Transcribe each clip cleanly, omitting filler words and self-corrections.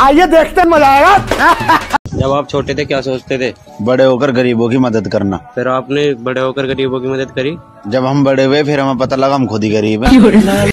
आइए देखते हैं, मजा आएगा। जब आप छोटे थे क्या सोचते थे? बड़े होकर गरीबों की मदद करना। फिर आपने बड़े होकर गरीबों की मदद करी? जब हम बड़े हुए फिर हमें पता लगा हम खुद ही गरीब हैं।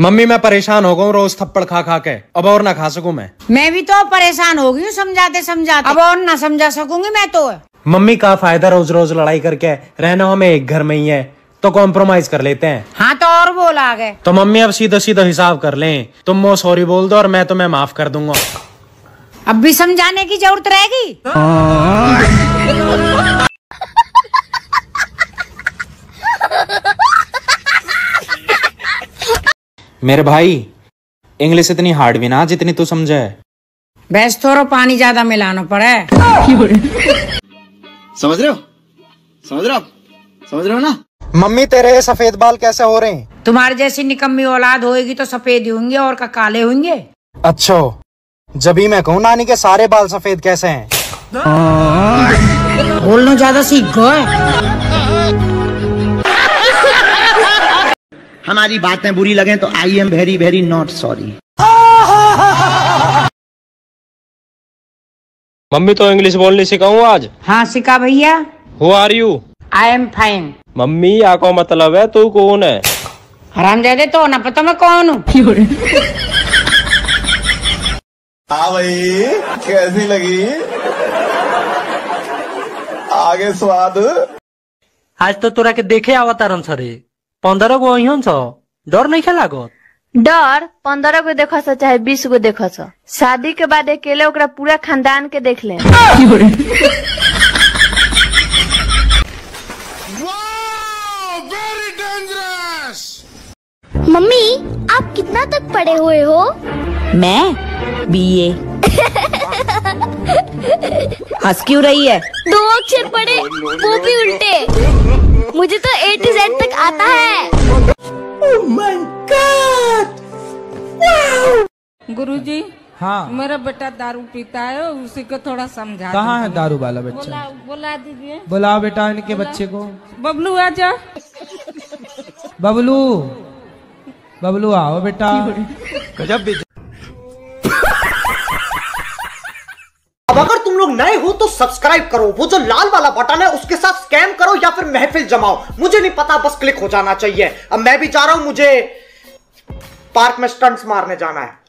मम्मी मैं परेशान हो गया हूँ रोज थप्पड़ खा खा के, अब और ना खा सकूं मैं भी तो परेशान हो गई हूँ समझाते समझाते, अब और ना समझा सकूंगी मैं तो। मम्मी का फायदा रोज रोज लड़ाई करके, रहना हमें एक घर में ही है तो कॉम्प्रोमाइज कर लेते हैं। हाँ तो और बोल आ गए तो मम्मी अब सीधा सीधा हिसाब कर लें, तुम मो सॉरी बोल दो और मैं तुम्हें माफ कर दूंगा। अब भी समझाने की जरूरत रहेगी? मेरे भाई इंग्लिश इतनी हार्ड भी ना जितनी तू समझे है। बेस थोड़ा पानी ज्यादा मिलाना पड़े। समझ रहे हो? समझ रहे हो? समझ रहे हो ना? मम्मी तेरे सफेद बाल कैसे हो रहे हैं? तुम्हारे जैसी निकम्मी औलाद होएगी तो सफेद ही होंगे और काले होंगे। अच्छा जब ही मैं कहूँ नानी के सारे बाल सफेद कैसे हैं? बोलना ज्यादा सीख गए। हमारी बातें बुरी लगे तो I am very very not sorry. Mummy तो इंग्लिश बोलने सिखाऊं आज? हाँ सिखा भैया। Who are you? I am fine। Mummy या को मतलब है तू कौन है? हरामजादे तो ना पता मैं कौन हूँ। हाँ भाई कैसी लगी? आगे स्वाद। आज तो तोरा के देखे आवा तारम सरे 15 गो डर नहीं खेला गो। डर 15 गो देखा सा चाहे 20 गो देखा सा, शादी के बाद अकेले ओकरा पूरा खानदान के देख ले। मम्मी आप कितना तक पढ़े हुए हो? मैं बीए। हंस क्यों रही है? 2 अक्षर पढ़े वो भी उल्टे। मुझे तो A to Z तक आता है। Oh my God! Wow! गुरुजी हाँ मेरा बेटा दारू पीता है, उसी को थोड़ा समझा। कहाँ है दारू वाला बच्चा? बोला दीजिए। बुलाओ बेटा इनके बच्चे को। बबलू आजा। बबलू बबलू आओ बेटा। गजब। अगर तुम लोग नए हो तो सब्सक्राइब करो, वो जो लाल वाला बटन है उसके साथ स्कैम करो या फिर महफिल जमाओ, मुझे नहीं पता, बस क्लिक हो जाना चाहिए। अब मैं भी जा रहा हूं, मुझे पार्क में स्टंट्स मारने जाना है।